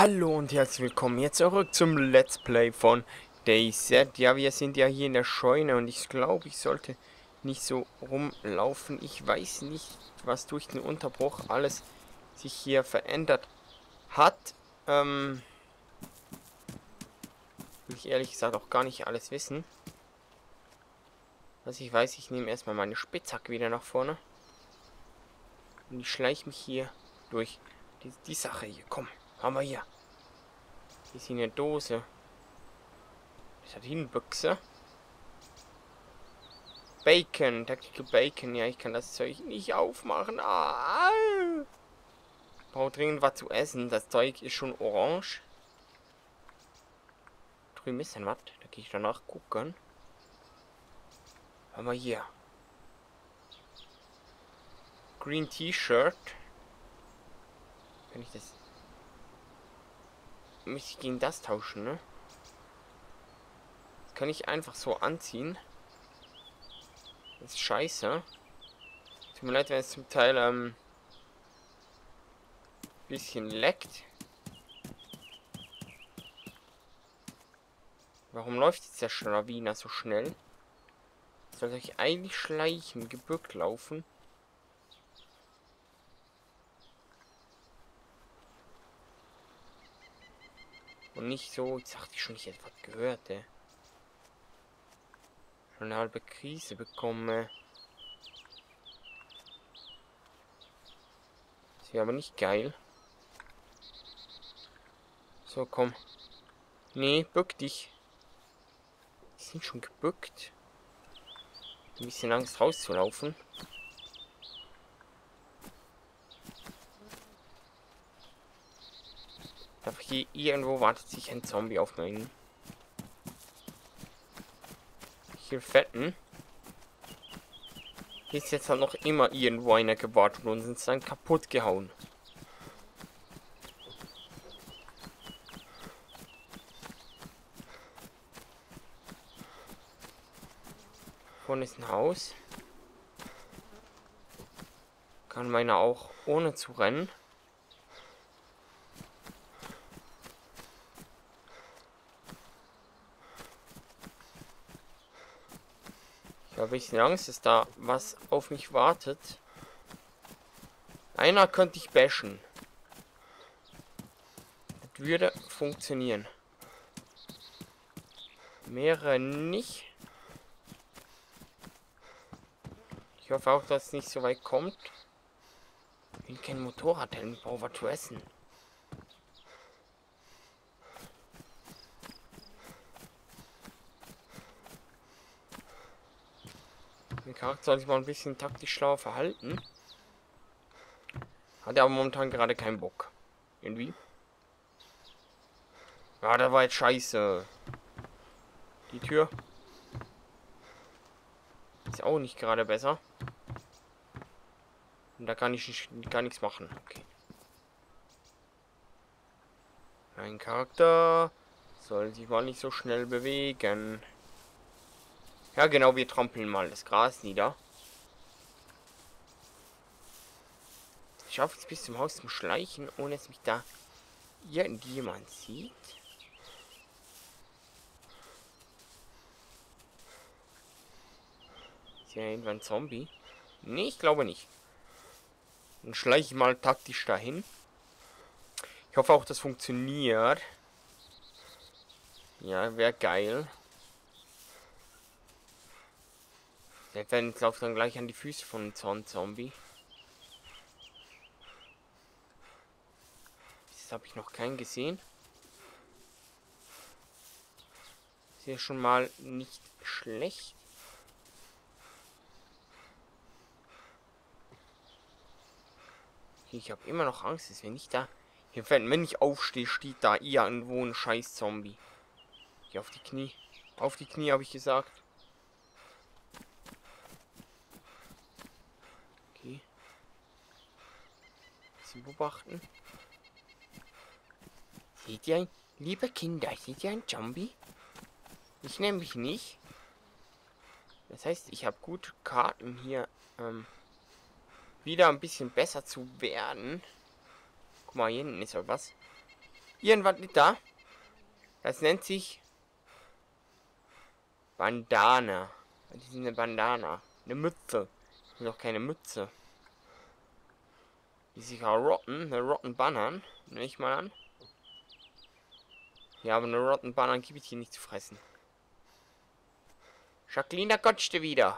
Hallo und herzlich willkommen jetzt zurück zum Let's Play von DayZ. Ja, wir sind ja hier in der Scheune und ich glaube, ich sollte nicht so rumlaufen. Ich weiß nicht, was durch den Unterbruch alles sich hier verändert hat. Will ich ehrlich gesagt auch gar nicht alles wissen. Was ich weiß, ich nehme erstmal meine Spitzhacke wieder nach vorne. Und ich schleiche mich hier durch die Sache hier. Komm. Haben wir hier. Hier ist eine Dose. Das hat hier eine Büchse. Bacon. Tactical Bacon. Ja, ich kann das Zeug nicht aufmachen. Ah. Ich brauche dringend was zu essen. Das Zeug ist schon orange. Drüben ist ein was. Da gehe ich danach gucken. Haben wir hier. Green T-Shirt. Kann ich das... Müsste ich gegen das tauschen, ne? Das kann ich einfach so anziehen. Das ist scheiße. Tut mir leid, wenn es zum Teil ein bisschen leckt. Warum läuft jetzt der Schlawiner so schnell? Sollte ich eigentlich schleichen, gebückt laufen? Und nicht so, jetzt dachte ich schon, ich hätte was gehört, ey. Schon eine halbe Krise bekomme. Das wäre aber nicht geil. So, komm. Nee, bück dich. Die sind schon gebückt. Ein bisschen Angst rauszulaufen. Hier irgendwo wartet sich ein Zombie auf meinen. Hier fetten. Hier ist jetzt halt noch immer irgendwo einer gewartet und uns dann kaputt gehauen. Vorne ist ein Haus. Kann meiner auch ohne zu rennen. Da habe ich Angst, dass da was auf mich wartet. Einer könnte ich bashen. Das würde funktionieren. Mehrere nicht. Ich hoffe auch, dass es nicht so weit kommt. Ich will kein Motorradhelm, ich brauche was zu essen. Den Charakter soll sich mal ein bisschen taktisch schlauer verhalten. Hat er aber momentan gerade keinen Bock. Irgendwie. Ja, da war jetzt scheiße. Die Tür. Ist auch nicht gerade besser. Und da kann ich gar nichts machen. Okay. Mein Charakter soll sich mal nicht so schnell bewegen. Ja genau, wir trampeln mal das Gras nieder. Ich schaffe jetzt bis zum Haus zum Schleichen, ohne dass mich da irgendjemand sieht. Ist hier irgendwann ein Zombie? Nee, ich glaube nicht. Dann schleiche ich mal taktisch dahin. Ich hoffe auch, das funktioniert. Ja, wäre geil. Jetzt laufe ich dann gleich an die Füße von einem Zorn-Zombie. Jetzt habe ich noch keinen gesehen. Ist ja schon mal nicht schlecht. Ich habe immer noch Angst, dass wir nicht da... Hier, wenn ich aufstehe, steht da irgendwo ein Scheiß-Zombie. Hier auf die Knie. Auf die Knie, habe ich gesagt. Beobachten. Seht ihr ein... Liebe Kinder, seht ihr ein Zombie? Ich nehme mich nicht. Das heißt, ich habe gute Karten hier, wieder ein bisschen besser zu werden. Guck mal, hier hinten ist ja was. Irgendwas liegt da. Das nennt sich Bandana. Das ist eine Bandana. Eine Mütze. Das ist doch keine Mütze. Die sich auch rotten. Eine rotten Bananen. Nehme ich mal an. Ja, aber eine rotten Bananen gibt es hier nicht zu fressen. Jacqueline, da kotzte wieder.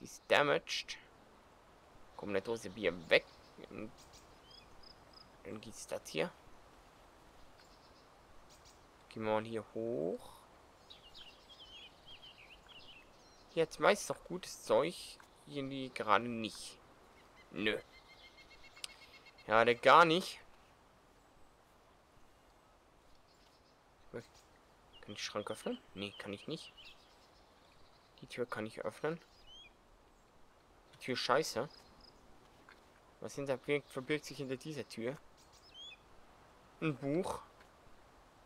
Die ist damaged. Kommt eine Dose Bier weg. Dann geht's das hier. Gehen wir mal hier hoch. Jetzt meist doch gutes Zeug. Irgendwie gerade nicht. Nö. Ja, der gar nicht. Kann ich den Schrank öffnen? Nee, kann ich nicht. Die Tür kann ich öffnen. Die Tür scheiße. Was verbirgt sich hinter dieser Tür? Ein Buch.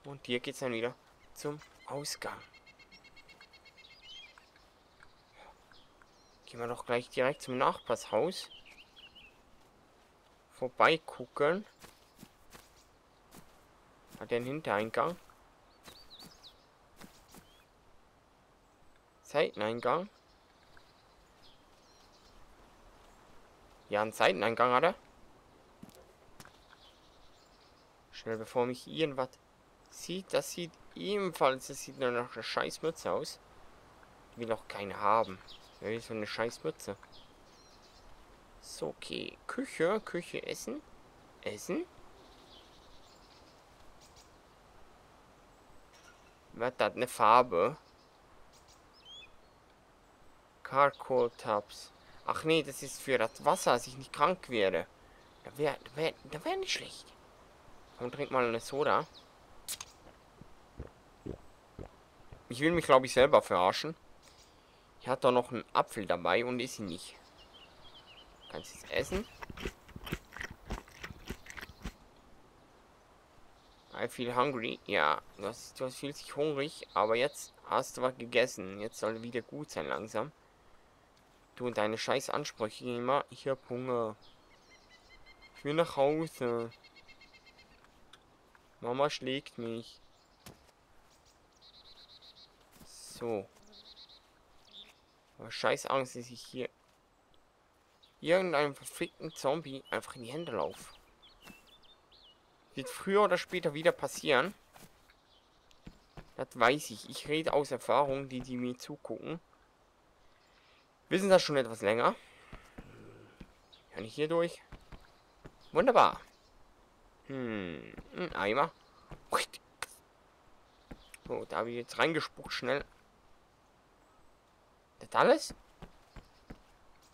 Und hier geht's dann wieder zum Ausgang. Gehen wir doch gleich direkt zum Nachbarshaus. Vorbeigucken. Hat er einen Hintereingang? Seiteneingang. Ja, einen Seiteneingang hat er. Schnell, bevor mich irgendwas sieht. Das sieht ebenfalls, das sieht nur nach einer Scheißmütze aus. Ich will auch keine haben. Wer will so eine Scheißmütze? So, okay. Küche, Küche, Essen. Essen. Was hat eine Farbe? Charcoal Tabs. Ach nee, das ist für das Wasser, dass ich nicht krank werde. Da wär nicht schlecht. Komm, trink mal eine Soda. Ich will mich, glaube ich, selber verarschen. Ich hatte doch noch einen Apfel dabei und ist ihn nicht. Kannst du es essen? I feel hungry. Ja, du fühlst dich hungrig, aber jetzt hast du was gegessen. Jetzt soll wieder gut sein langsam. Du und deine scheiß Ansprüche immer. Ich hab Hunger. Ich will nach Hause. Mama schlägt mich. So. Aber scheiß Angst, dass ich hier irgendeinem verfickten Zombie einfach in die Hände laufe. Wird früher oder später wieder passieren. Das weiß ich. Ich rede aus Erfahrung, die mir zugucken. Wissen das schon etwas länger. Kann ich hier durch? Wunderbar. Hm, ein Eimer. So, da habe ich jetzt reingespuckt schnell. Das alles?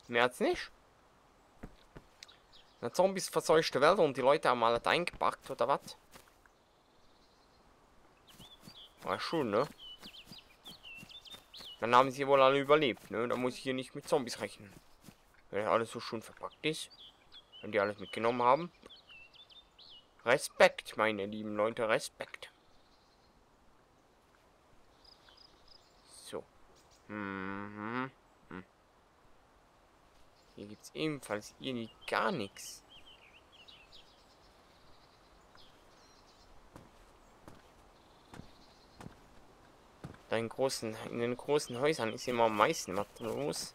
Mehr als nicht? Na, Zombies verseuchte Wälder und die Leute haben mal eingepackt oder was? War schon, ne? Dann haben sie wohl alle überlebt, ne? Da muss ich hier nicht mit Zombies rechnen. Wenn alles so schön verpackt ist. Wenn die alles mitgenommen haben. Respekt, meine lieben Leute, Respekt. So. Mhm. Hm. Hier gibt es ebenfalls irgendwie gar nichts. In den großen Häusern ist immer am meisten was los.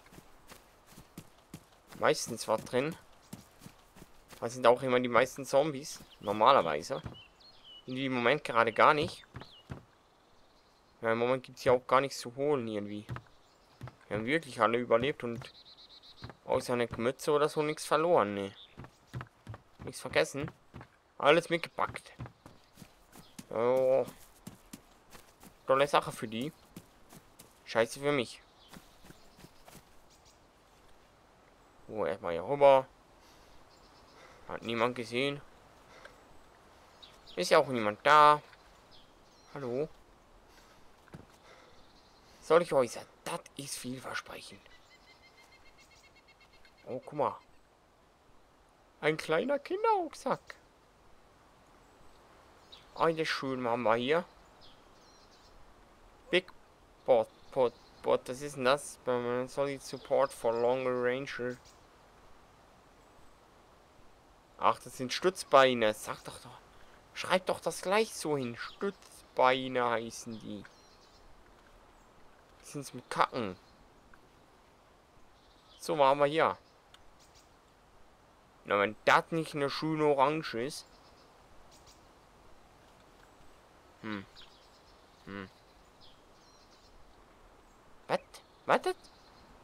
Meistens was drin. Da sind auch immer die meisten Zombies. Normalerweise. Im Moment gerade gar nicht. Ja, im Moment gibt es ja auch gar nichts zu holen irgendwie. Wir haben wirklich alle überlebt und außer eine Mütze oder so nichts verloren. Ne. Nichts vergessen. Alles mitgepackt. Oh. Tolle Sache für die. Scheiße für mich. Oh, erstmal hier rüber. Hat niemand gesehen. Ist ja auch niemand da. Hallo. Solche Häuser, das ist vielversprechend. Oh, guck mal. Ein kleiner Kinderrucksack. Alles schön haben wir hier. Big Bot, das ist denn das? Solid Support for Longer Ranger. Ach, das sind Stützbeine. Sag doch doch. Schreib doch das gleich so hin. Stützbeine heißen die. Was sind's mit Kacken? So, machen wir hier. Na, wenn das nicht eine schöne Orange ist. Was? Wartet?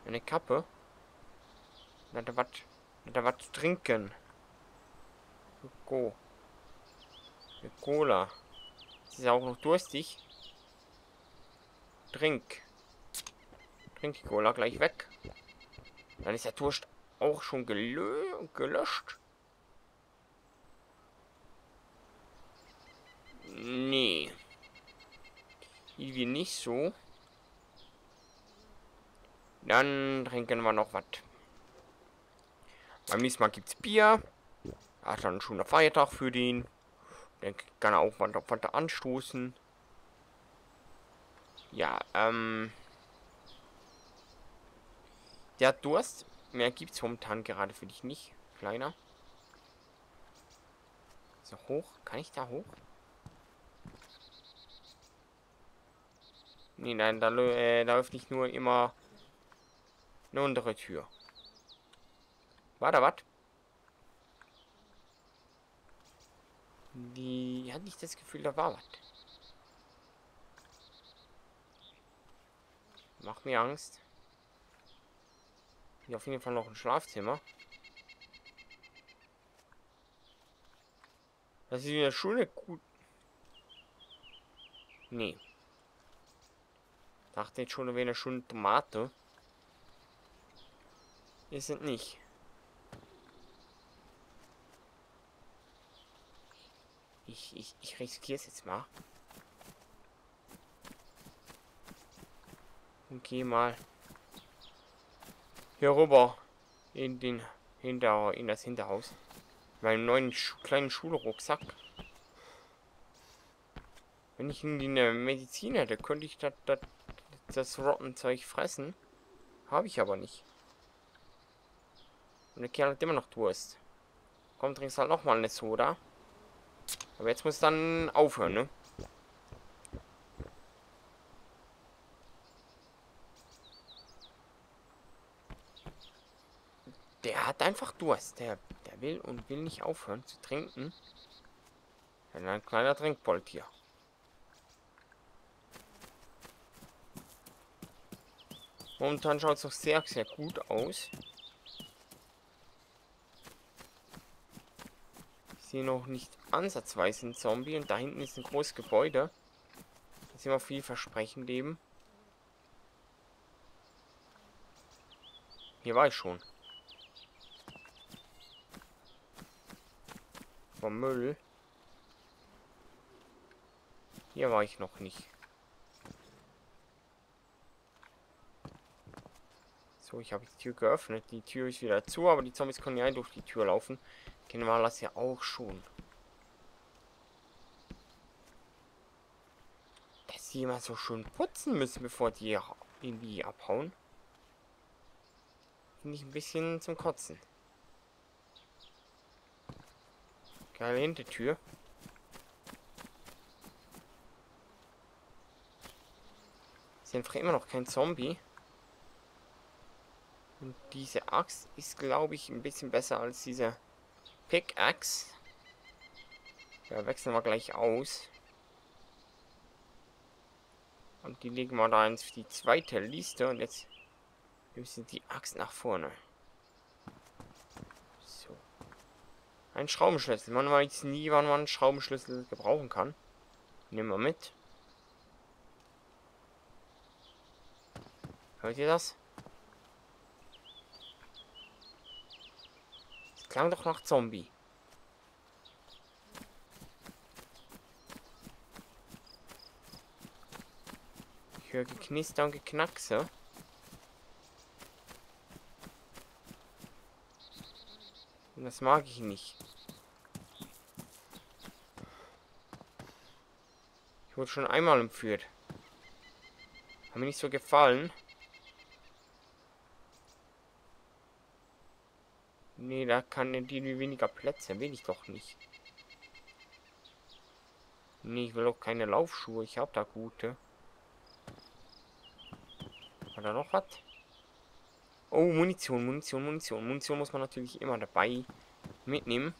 Eine Kappe? Na, da was. Na, da was zu trinken. Go. Eine Cola. Sie ist auch noch durstig. Trink. Trink die Cola gleich weg. Dann ist der Durst auch schon gelöscht. Nee. Irgendwie nicht so. Dann trinken wir noch was. Beim nächsten Mal gibt's Bier. Hat dann schon einen Feiertag für den. Dann kann er auch was anstoßen. Ja, Der hat Durst. Mehr gibt's momentan gerade für dich nicht. Kleiner. So, hoch. Kann ich da hoch? Nee, nein, da öffne ich nur immer eine untere Tür. War da was? Die hat nicht das Gefühl, da war was. Macht mir Angst. Hier auf jeden Fall noch ein Schlafzimmer. Das ist wieder schöne gut. Nee. Dachte jetzt schon, wenn er schon Tomate. Ist es nicht. Ich riskiere es jetzt mal. Und geh mal hier rüber in das Hinterhaus. Meinen neuen kleinen Schulrucksack. Wenn ich in die Medizin hätte, könnte ich das Rottenzeug fressen. Habe ich aber nicht. Und der Kerl hat immer noch Durst. Komm, trinkst halt nochmal eine Soda. Aber jetzt muss dann aufhören, ne? Der hat einfach Durst. Der will und will nicht aufhören zu trinken. Ein kleiner Trinkbold hier. Momentan schaut es doch sehr, sehr gut aus. Ich sehe noch nicht ansatzweise einen Zombie. Und da hinten ist ein großes Gebäude. Da sehen wir vielversprechend eben. Hier war ich schon. Vom Müll. Hier war ich noch nicht. So, ich habe die Tür geöffnet. Die Tür ist wieder zu, aber die Zombies können ja durch die Tür laufen. Kennen wir das ja auch schon. Dass die immer so schön putzen müssen, bevor die irgendwie abhauen. Finde ich ein bisschen zum Kotzen. Geile Hintertür. Ist einfach immer noch kein Zombie. Und diese Axt ist, glaube ich, ein bisschen besser als diese Pickaxe. Da wechseln wir gleich aus. Und die legen wir da ins die zweite Liste. Und jetzt müssen die Axt nach vorne. So. Ein Schraubenschlüssel. Man weiß nie, wann man einen Schraubenschlüssel gebrauchen kann. Nehmen wir mit. Hört ihr das? Klang doch nach Zombie. Ich höre Geknister und Geknackse. Und das mag ich nicht. Ich wurde schon einmal entführt. Hat mir nicht so gefallen. Nee, da kann die weniger Plätze. Will ich doch nicht. Nee, ich will auch keine Laufschuhe. Ich habe da gute. War da noch was? Oh, Munition, Munition, Munition. Munition muss man natürlich immer dabei mitnehmen.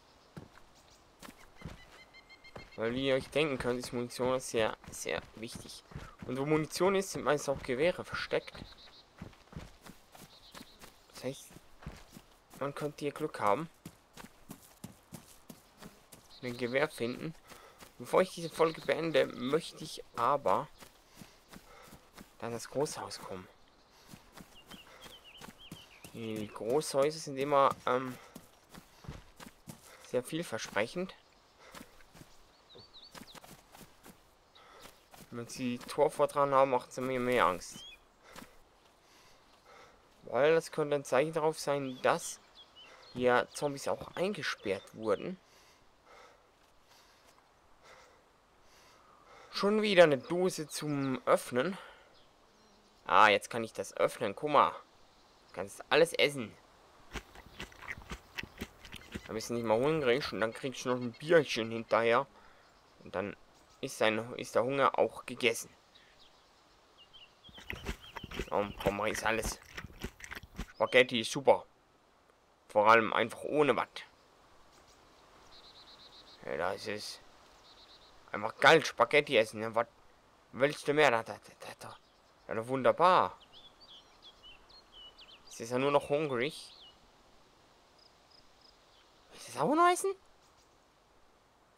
Weil, wie ihr euch denken könnt, ist Munition sehr, sehr wichtig. Und wo Munition ist, sind meist auch Gewehre versteckt. Das heißt, man könnte hier Glück haben. Ein Gewehr finden. Bevor ich diese Folge beende, möchte ich aber dann das Großhaus kommen. Die Großhäuser sind immer sehr vielversprechend. Wenn sie Tor vor dran haben, macht es mir mehr Angst. Weil das könnte ein Zeichen darauf sein, dass hier Zombies auch eingesperrt wurden. Schon wieder eine Dose zum Öffnen. Ah, jetzt kann ich das öffnen. Guck mal. Du kannst alles essen. Da bist du nicht mal hungrig und dann kriegst du noch ein Bierchen hinterher. Und dann ist der Hunger auch gegessen. Oh, komm, mal ist alles. Spaghetti ist super. Vor allem einfach ohne was. Ja, das ist einfach geil, Spaghetti essen. Ne? Was willst du mehr? Ja, wunderbar. Es ist ja nur noch hungrig. Willst du das auch noch essen?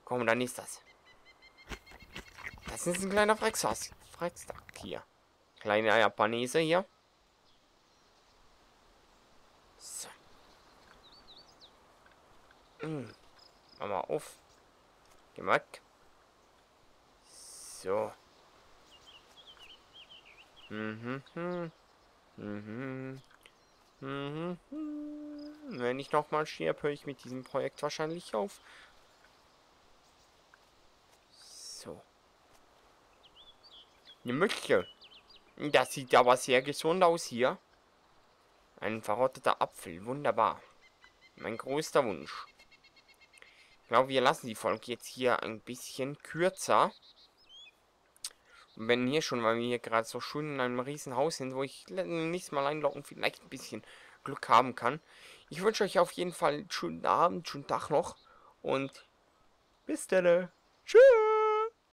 Komm, dann ist das. Das ist ein kleiner Frecksack hier. Kleiner Japanese hier. So. Mach mal auf. Geh weg. So. Wenn ich nochmal stirb, höre ich mit diesem Projekt wahrscheinlich auf. So. Eine Mücke. Das sieht aber sehr gesund aus hier. Ein verrotteter Apfel. Wunderbar. Mein größter Wunsch. Ich glaube, wir lassen die Folge jetzt hier ein bisschen kürzer. Und wenn hier schon, weil wir hier gerade so schön in einem riesen Haus sind, wo ich nächstes Mal einloggen, vielleicht ein bisschen Glück haben kann. Ich wünsche euch auf jeden Fall einen schönen Abend, schönen Tag noch. Und bis dann. Tschüss.